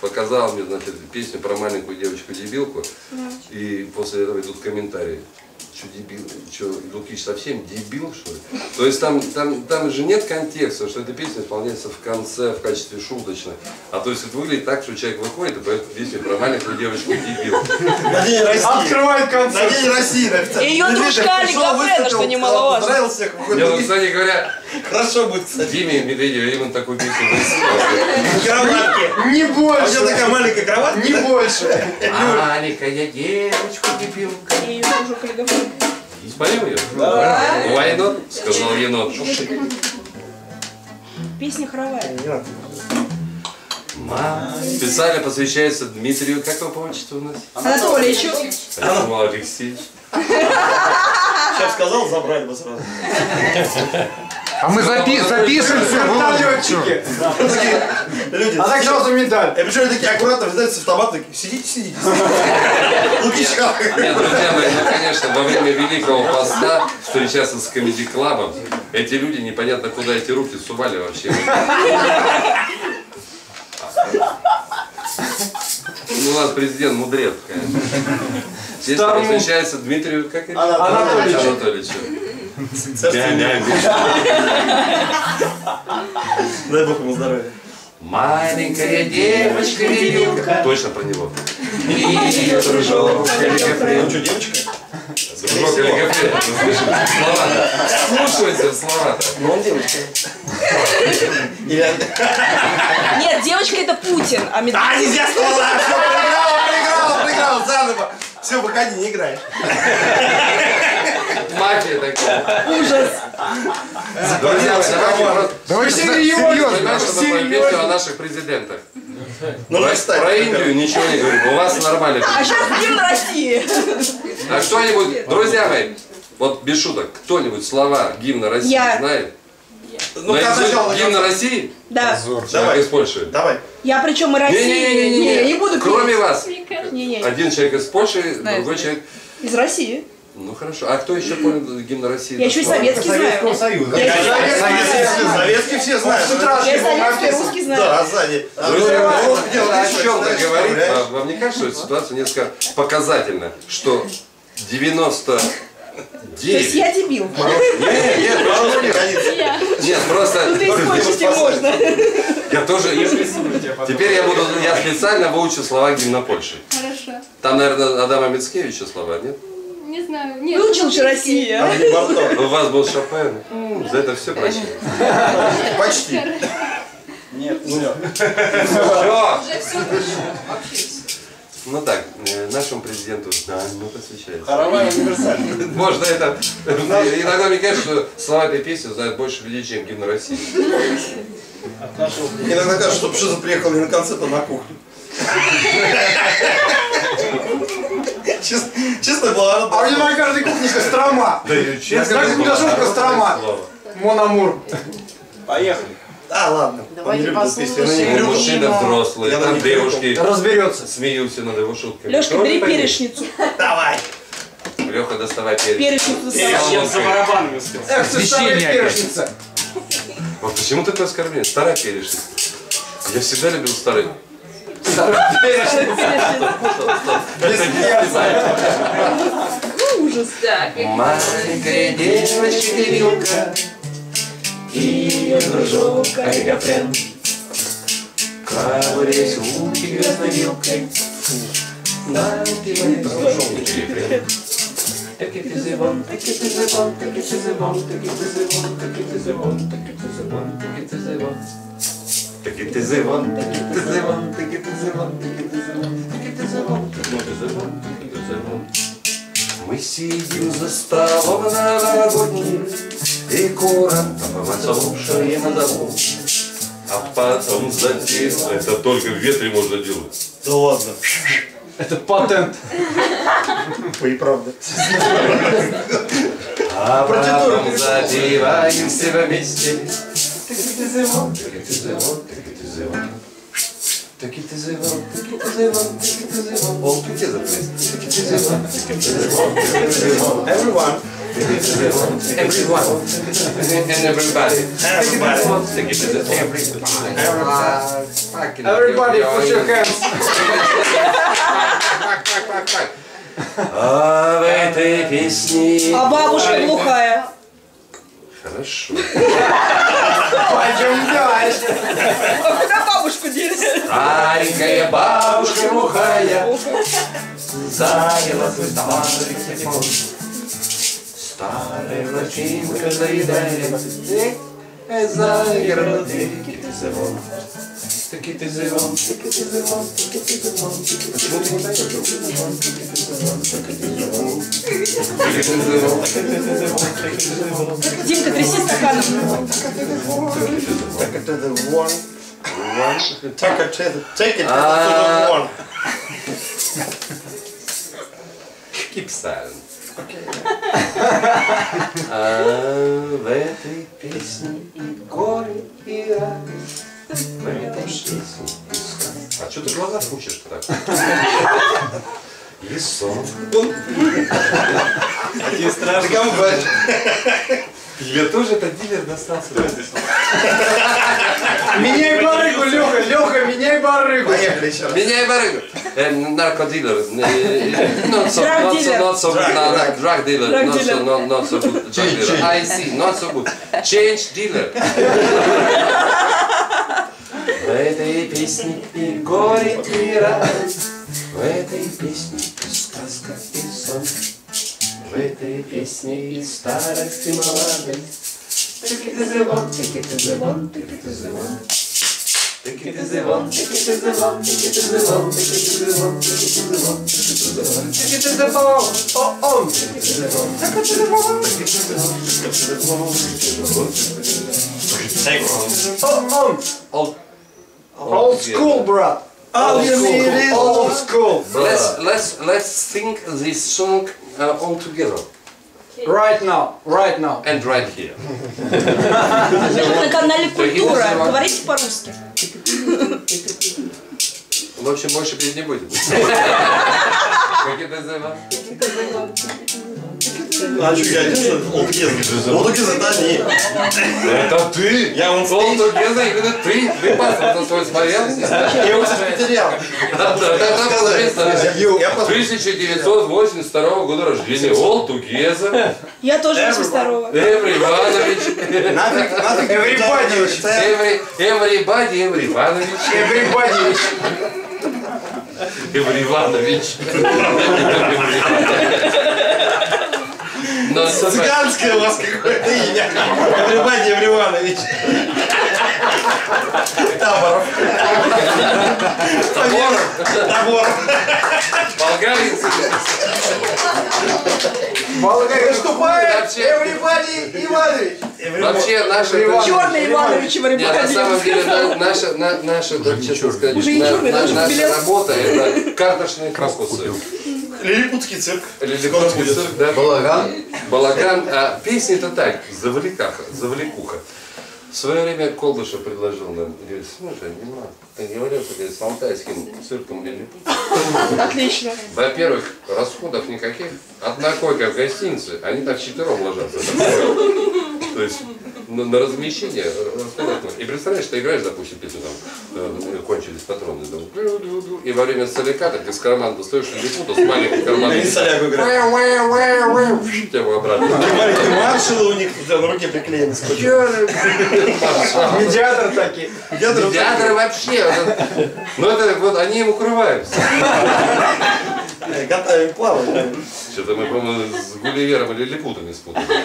показал мне, значит, песню про маленькую девочку-дебилку, и после этого идут комментарии. Что, дебил, что, Лукич совсем дебил, что ли? То есть там же нет контекста, что эта песня исполняется в конце, в качестве шуточной. А то есть это выглядит так, что человек выходит и поет песню про маленькую девочку-дебилку. Открывает концерт. На День России. Ее дружка Легавена, что немаловажно. Я, ну, кстати говоря, хорошо будет, кстати. Диме Медведеве именно такую песню выставил. Не больше. У такая маленькая кроватка? Не больше. Маленькая девочка-дебилка. Ее дружка Легавена. Споем ее? Да. Why not? Сказал енот. Песня хоровая. Специально посвящается Дмитрию, как его по отчеству у нас? Анатоличу. Алексеевич. Сейчас сказал, забрали бы сразу. А мы записываемся в вертолетчике. А так сразу медаль. И причем они такие аккуратно взяли с автомата, такие, сидите, сидите. Нет, друзья мои, ну конечно, во время Великого Поста встречаться с комеди-клабом, эти люди непонятно куда эти руки сували вообще. У нас президент мудрец, конечно. Здесь встречается Дмитрию, как это? Анатольевичу. Дай бог ему здоровья. Маленькая девочка-дебилка. Точно про него. Ее дружок Легавен. Ну что, девочка? Дружок Легавен. Слушайте слова. Ну он девочка. Нет, девочка это Путин. А нельзя слова. Проиграл, заново. Все, выходи, не играешь. Мафия такая. Ужас. Друзья, давайте серьезно о наших президентах. Ну, про Индию ничего не говорим, у вас нормально. А сейчас Гимн России. А кто-нибудь, друзья мои, вот без шуток, кто-нибудь слова гимна России знает? Ну, гимн России? Да. Человек из Польши. Давай. Я причем и России. Не буду. Кроме вас. Один человек из Польши, другой человек из России. Ну хорошо. А кто еще понял гимн России? Я еще и советский знаю. Советский все знают. Я советский, русский знаю. Да, сзади. О чем-то говорит. Вам не кажется, что ситуация несколько показательна, что 99... То есть я дебил. Нет, просто... Ну ты используешь, тебе можно. Я тоже... Теперь я специально выучу слова гимна Польши. Хорошо. Там, наверное, Адама Мицкевича слова, нет? Не знаю, нет. Выучил же Россия. У вас был Шопен. За это все прощено. Почти. Нет, все. Все. Ну так, нашему президенту, да, ну посвящается. Хоровая универсальная. Можно это... Иногда мне кажется, что слова этой песни знают больше людей, чем гимн России. Иногда кажется, что Пшиза приехал не на концерт, а на кухню. Честно было. А у меня на каждой кухне Кострома. Да и честно. Как кухняшушка Кострома. Мон Амур. Поехали. А, ладно. Давайте послушаем. Мужчины взрослые, там девушки. Разберется. Смеются над его шутками. Лешка, бери перечницу. Давай. Леха, доставай перечницу. Перечницу за барабанами успел. Эх, ты старая перечница. Вот почему ты такое оскорбление? Старая перечница. Я всегда любил старый. Ужас. Маленькая девочка-дебилка и ее дружок Легавен. Ковырясь у грязной вилкой, да, ты мой дружок Легавен. Таки ты звон, таки ты звон, таки ты звон, таки ты звон, таки ты звон, таки ты звон, таки ты звон. Таки ты звон, таки ты звон, таки ты звон, таки ты звон, таки ты звон, таки ты звон, таки ты звон. Мы сидим за столом на новогодний и курам слушаем озову, а потом затем... Это только в ветре можно делать. Да ладно. Это патент. И правда. А потом задеваемся вместе. Таки-ты-зывон, таки-ты-зывон, таки-ты-зывон. Таки-ты-зывон, таки-ты-зывон, таки-ты-зывон. All together, please. Таки-ты-зывон, таки-ты-зывон, таки-ты-зывон. Everyone. Everyone. And everybody. Everybody, put your hands. А в этой песне... А бабушка глухая. Хорошо. Пойдем дальше. А куда бабушку делись? Старенькая бабушка глухая заняла свой старый телефон. Старая лачинка заедает загородный китезевон. Почему ты не так делаешь? Димка, тряси стаканом. Take it to the one. Keep silent. А в этой песне и горе, и радость. А что ты глаза пучишь-то так? И сон. Один страшный. Ты кому говоришь? Тебе тоже этот дилер достался. Меняй барыгу, Леха, меняй барыгу. Поехали еще раз. Меняй барыгу. Наркодилер. Drug dealer. I see, not so good. Change dealer. В этой песне и горе, и радость. В этой песне и сказка, и сон. В этой песне и старость, и молодость. Тыки-ты-зывон, тыки-ты-зывон, тыки-ты-зывон. Тыки-ты-зывон, тыки-ты-зывон, тыки-ты-зывон, тыки-ты-зывон, тыки-ты-зывон, тыки-ты-зывон. Тыки-ты-зывон, о-он, тыки-ты-зывон, тыки-ты-зывон, тыки-ты-зывон, тыки-ты-зывон, тыки-ты-зывон, тыки-ты-зывон, о-он. Old school, brah. All you need is old school. Let's sing this song all together. Right now, right now. And right here. На канале Культура. Говорите по-русски. В общем, больше петь не будем. Как это называется? А что, я не знаю, Олдугеза, это не. Это ты? Я вон Олдугеза, и это ты. Ты паспорт на свой смотрел? Я уже потерял. Да, 1982 года рождения. Олдугеза. Я тоже 82-го. Эври Иванович. Нафиг, Эврибадьевич. Эври Иванович. Эврибадьевич. Иван Иванович. Цыганское у вас какое-то имя. Иван Иванович. Таборов. Таборов. Болгарин. Болгарин. Выступает Иван Иванович. Вообще наши... Чёрный Иванович Иванович. На самом деле наша работа — это карточные крокусы. Лилипутский цирк. Лилипутский цирк, да. Балаган. Балаган. А песни-то так, завлекуха. В свое время Колдышев предложил нам, говорит, слушай, ты говорил, что с алтайским цирком лилипутом. Отлично. Во-первых, расходов никаких. Одна койка в гостинице, они так вчетвером ложатся. То есть на размещение расходов. И представляешь, ты играешь, допустим, песню, там кончились патроны, и во время соликата ты с кармана достаешь лилипута, с маленькой карманой. И соляку играешь. Тебя обратно. Маленькие маршалы у них на руке приклеены. Медиаторы такие. Медиаторы вообще. Ну это вот они им укрываются. Готовим плавать. Что-то мы, по-моему, с Гулливером или Лилипутом не спутали.